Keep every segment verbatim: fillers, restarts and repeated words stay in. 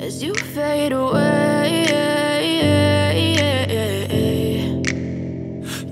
as you fade away.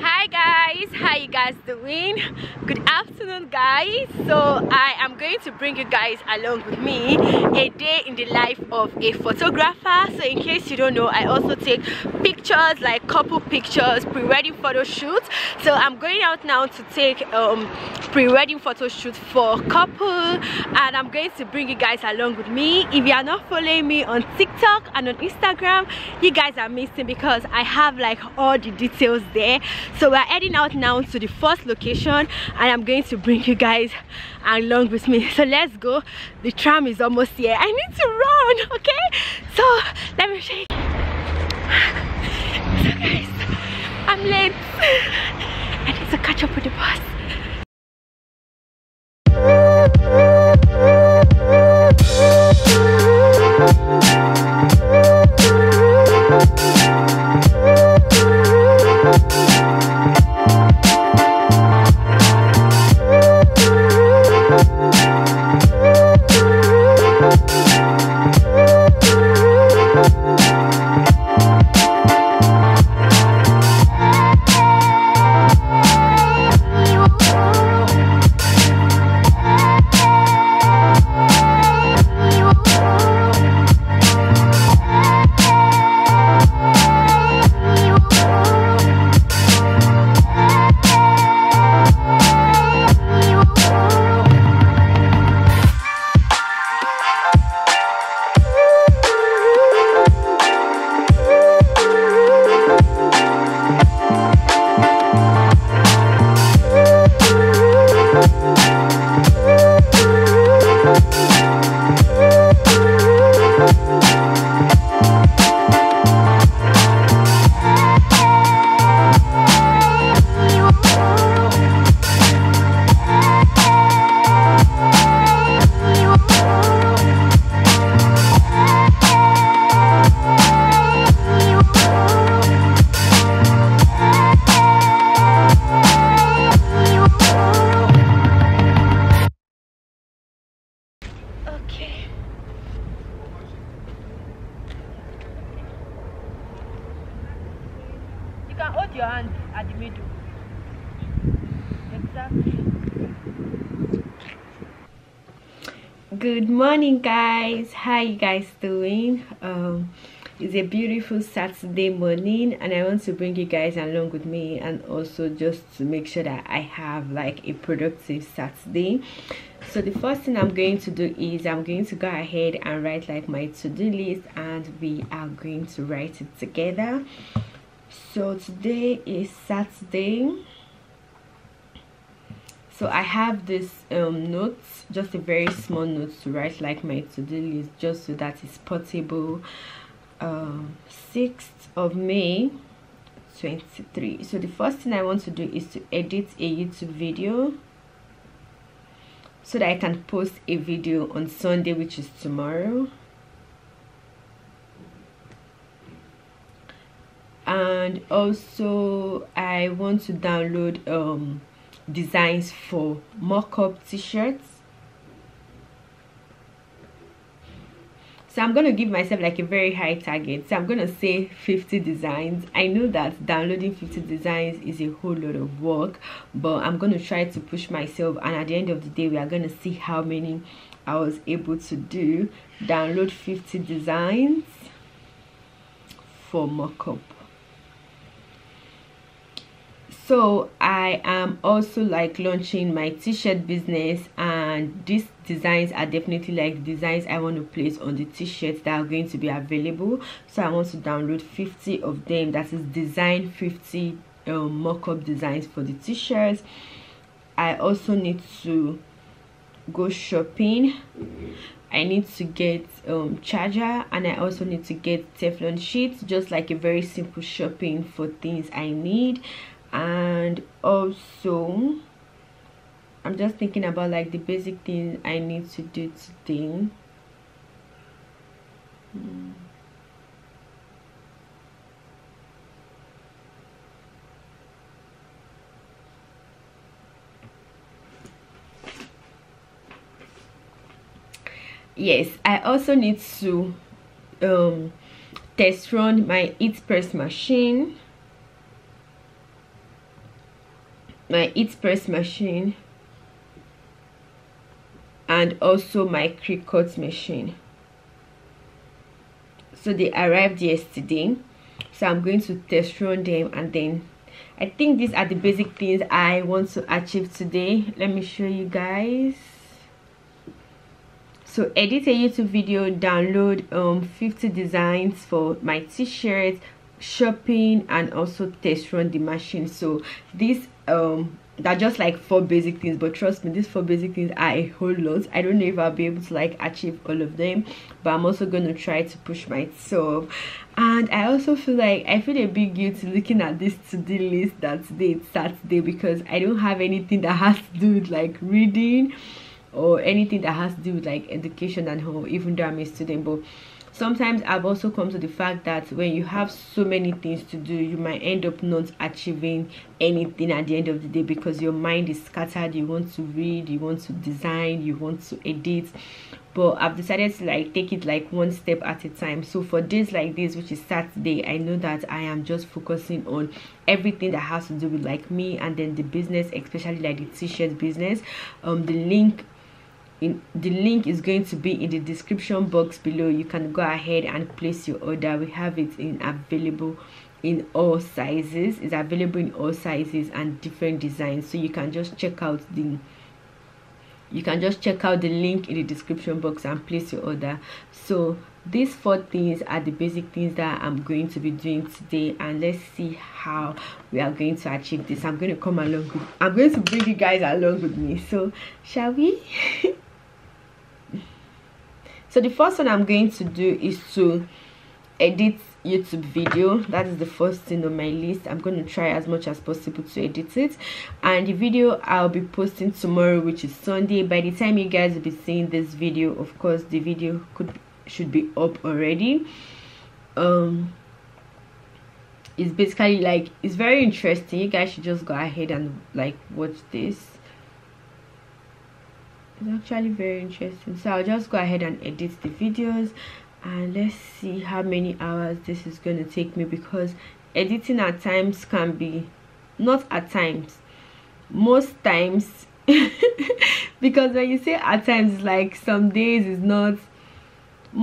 Hi guys, how you guys doing? Good afternoon guys. So I am going to bring you guys along with me a day in the life of a photographer. So in case you don't know, I also take pictures, like couple pictures, pre-wedding photo shoots. So I'm going out now to take um pre-wedding photo shoot for couple, and I'm going to bring you guys along with me. If you are not following me on TikTok and on Instagram, you guys are missing, because I have like all the details there. So we're heading out now to the first location and I'm going to bring you guys along with me. So let's go. The tram is almost here. I need to run, okay? So let me show you. So guys, I'm late. I need to catch up with the bus. Your hand at the middle. Exactly. Good morning guys, how you guys doing? Um it's a beautiful Saturday morning and I want to bring you guys along with me, and also just to make sure that I have like a productive Saturday. So the first thing I'm going to do is I'm going to go ahead and write like my to-do list, and we are going to write it together. So today is Saturday, so I have this um note, just a very small note to write like my to-do list, just so that it's portable. um sixth of May twenty-three. So the first thing I want to do is to edit a YouTube video so that I can post a video on Sunday, which is tomorrow. And also I want to download um, designs for mock-up t-shirts. So I'm going to give myself like a very high target. So I'm going to say fifty designs. I know that downloading fifty designs is a whole lot of work, but I'm going to try to push myself, and at the end of the day we are going to see how many I was able to do. Download fifty designs for mock-up. So I am also like launching my t-shirt business, and these designs are definitely like designs I want to place on the t-shirts that are going to be available. So I want to download fifty of them, that is design fifty um, mock-up designs for the t-shirts. I also need to go shopping. I need to get um charger, and I also need to get Teflon sheets, just like a very simple shopping for things I need. And also I'm just thinking about like the basic things I need to do today. hmm. Yes, I also need to um test run my heat press machine. My heat press machine and also my Cricut machine. So they arrived yesterday, so I'm going to test run them, and then I think these are the basic things I want to achieve today. Let me show you guys. So edit a YouTube video, download um fifty designs for my t-shirts, shopping, and also test run the machine. So these um they're just like four basic things, but trust me, these four basic things are a whole lot. I don't know if I'll be able to like achieve all of them, but I'm also going to try to push myself. And I also feel like I feel a bit guilty looking at this to-do list that today it's Saturday, because I don't have anything that has to do with like reading or anything that has to do with like education and home, even though I'm a student. But sometimes I've also come to the fact that when you have so many things to do, you might end up not achieving anything at the end of the day, because your mind is scattered. You want to read, you want to design, you want to edit, but I've decided to like take it like one step at a time. So for days like this, which is Saturday, I know that I am just focusing on everything that has to do with like me, and then the business, especially like the t-shirt business. Um the link In, the link is going to be in the description box below. You can go ahead and place your order. We have it in available in all sizes. It's available in all sizes and different designs, so you can just check out the you can just check out the link in the description box and place your order. So these four things are the basic things that I'm going to be doing today, and let's see how we are going to achieve this. I'm going to come along with, I'm going to bring you guys along with me. So shall we? So the first one I'm going to do is to edit YouTube video. That is the first thing on my list. I'm going to try as much as possible to edit it, and the video I'll be posting tomorrow, which is Sunday. By the time you guys will be seeing this video, of course the video could should be up already. Um it's basically like it's very interesting. You guys should just go ahead and like watch this. It's actually very interesting. So I'll just go ahead and edit the videos, and let's see how many hours this is going to take me, because editing at times can be not at times most times because when you say at times, like some days is not,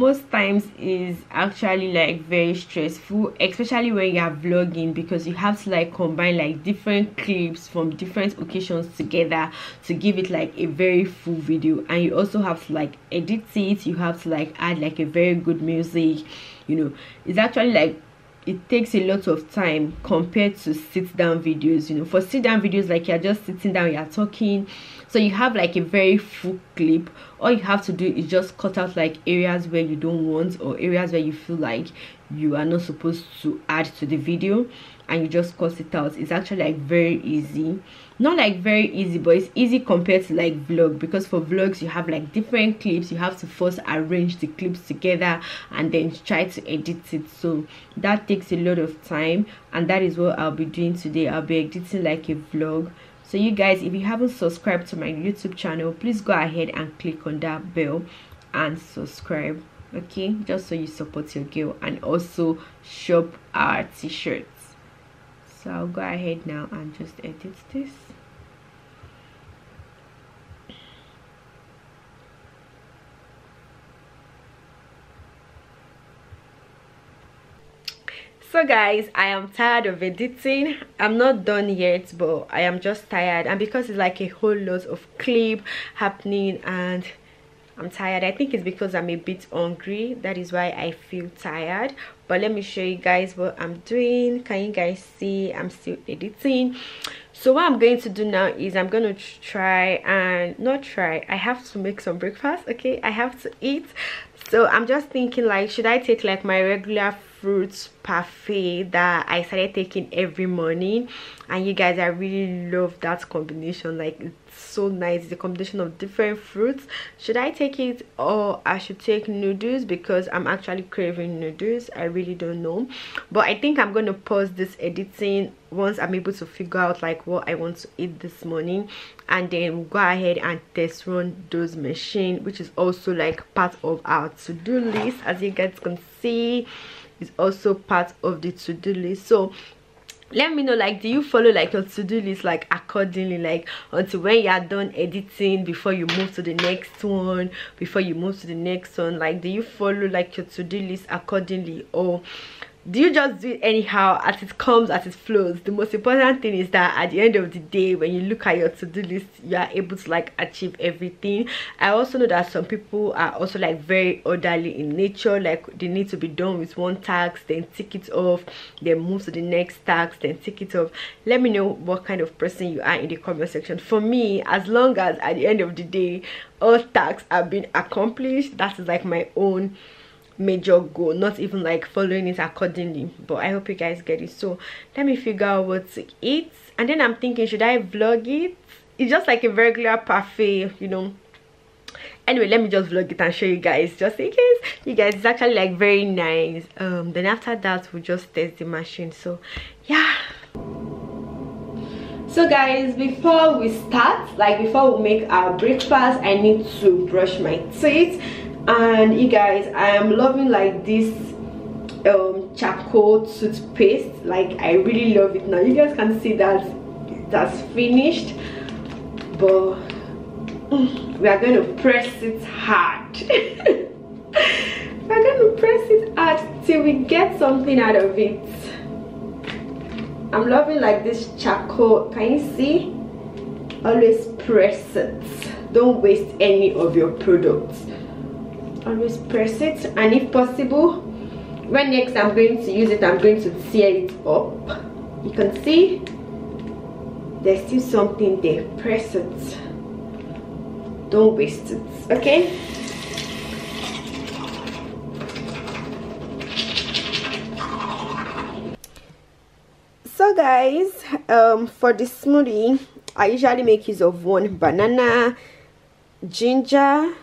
most times is actually like very stressful, especially when you are vlogging, because you have to like combine like different clips from different occasions together to give it like a very full video. And you also have to like edit it, you have to like add like a very good music, you know. It's actually like it takes a lot of time compared to sit down videos, you know. For sit down videos, like you're just sitting down, you're talking, so you have like a very full clip. All you have to do is just cut out like areas where you don't want, or areas where you feel like you are not supposed to add to the video, and you just cut it out. It's actually like very easy, not like very easy, but it's easy compared to like vlog, because for vlogs you have like different clips, you have to first arrange the clips together and then try to edit it. So that takes a lot of time, and that is what I'll be doing today. I'll be editing like a vlog. So you guys, if you haven't subscribed to my YouTube channel, please go ahead and click on that bell and subscribe, okay, just so you support your girl, and also shop our t-shirts. So I'll go ahead now and just edit this. So guys, I am tired of editing. I'm not done yet, but I am just tired, and because it's like a whole lot of clip happening and I'm tired. I think it's because I'm a bit hungry, that is why I feel tired. But let me show you guys what I'm doing. Can you guys see? I'm still editing. So what I'm going to do now is I'm going to try and not try I have to make some breakfast. Okay, I have to eat. So I'm just thinking, like, should I take like my regular fruits parfait that I started taking every morning? And you guys, I really love that combination. Like, it's so nice. It's a combination of different fruits. Should I take it, or I should take noodles, because I'm actually craving noodles? I really don't know. But I think I'm going to pause this editing once I'm able to figure out like what I want to eat this morning, and then we'll go ahead and test run those machines, which is also like part of our to-do list. As you guys can see, it's also part of the to-do list. So let me know, like, do you follow like your to-do list like accordingly, like until when you are done editing before you move to the next one, before you move to the next one? Like, do you follow like your to-do list accordingly, or do you just do it anyhow, as it comes, as it flows? The most important thing is that at the end of the day, when you look at your to-do list, you are able to like achieve everything. I also know that some people are also like very orderly in nature, like they need to be done with one task, then tick it off, then move to the next task, then tick it off. Let me know what kind of person you are in the comment section. For me, as long as at the end of the day all tasks have been accomplished, that is like my own major goal, not even like following it accordingly. But I hope you guys get it. So let me figure out what to eat, and then I'm thinking, should I vlog it? It's just like a regular parfait, you know. Anyway, let me just vlog it and show you guys, just in case. You guys, it's actually like very nice. Um then after that, we'll just test the machine. So yeah. So guys, before we start, like before we make our breakfast, I need to brush my teeth. And you guys, I am loving like this um charcoal toothpaste. Like, I really love it. Now you guys can see that that's finished, but we are going to press it hard. We're going to press it hard till we get something out of it. I'm loving like this charcoal. Can you see? Always press it, don't waste any of your products. Always press it, and if possible, when next I'm going to use it, I'm going to tear it up. You can see there's still something there. Press it, don't waste it. Okay, so guys, um for the smoothie, I usually make use of one banana, ginger,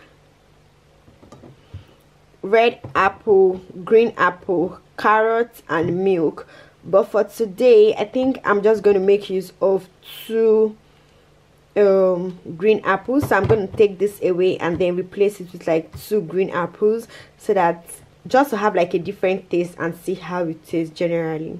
red apple, green apple, carrots, and milk. But for today, I think I'm just going to make use of two um green apples. So I'm going to take this away and then replace it with like two green apples, so that just to have like a different taste and see how it tastes generally.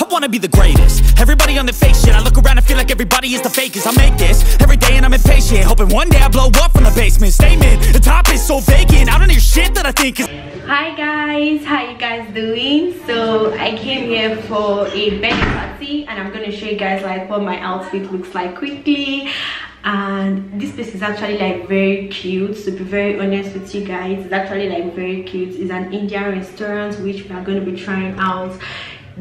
I wanna be the greatest. Everybody on the fake shit. I look around and feel like everybody is the fakest. I make this every day and I'm impatient, hoping one day I blow up from the basement. Statement, the top is so vacant. I don't hear shit that I think is. Hi guys, how you guys doing? So I came here for a birthday party and I'm gonna show you guys like what my outfit looks like quickly. And this piece is actually like very cute, to be very honest with you guys. It's actually like very cute. It's an Indian restaurant which we are gonna be trying out,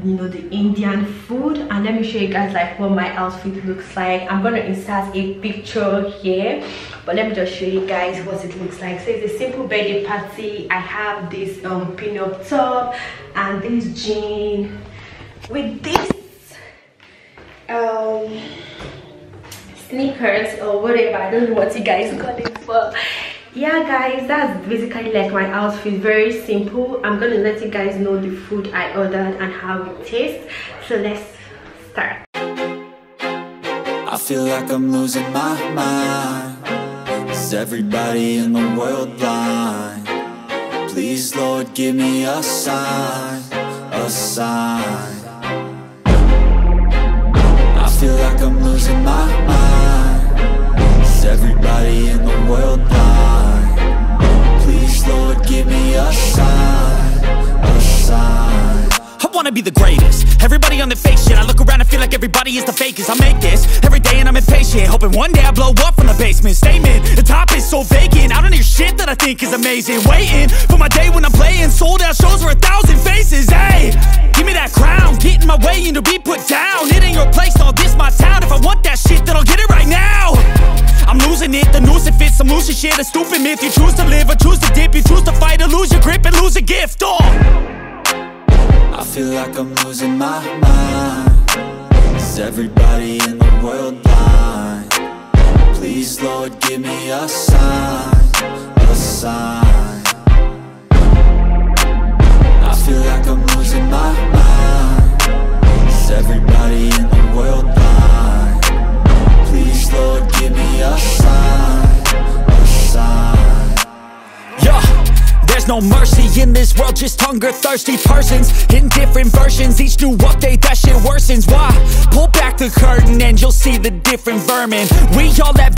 you know, the Indian food. And let me show you guys like what my outfit looks like. I'm gonna insert a picture here, but let me just show you guys what it looks like. So it's a simple birthday party. I have this um pin-up top and this jean with this um sneakers or whatever, I don't know what you guys call it for. Yeah guys, that's basically like my outfit. Very simple. I'm gonna let you guys know the food I ordered and how it tastes, so let's start. I feel like I'm losing my mind. Is everybody in the world blind? Please Lord, give me a sign, a sign. I feel like I'm losing my mind. Is everybody in the world blind? Please, Lord, give me a sign, a sign. I wanna be the greatest. Everybody on the fake shit. I look around and feel like everybody is the fakest. I make this every day and I'm impatient, hoping one day I blow up from the basement. Statement, the top is so vacant. I don't hear shit that I think is amazing. Waiting for my day when I'm playing sold out shows for a thousand faces. Hey, give me that crown, get in my way and to be put down. It ain't your place, all this my town. If I want that shit, then I'll get it right now. I'm losing it, the noose it fits, I'm losing shit, a stupid myth. You choose to live or choose to dip, you choose to fight or lose your grip and lose a gift, oh! I feel like I'm losing my mind. Is everybody in the world blind? Please Lord, give me a sign, a sign. I feel like I'm losing my mind. Is everybody in the world blind? Please Lord, give me a sign, a sign. Yeah, there's no mercy in this world, just hunger-thirsty persons in different versions. Each new update, that shit worsens. Why? Pull back the curtain and you'll see the different vermin. We all have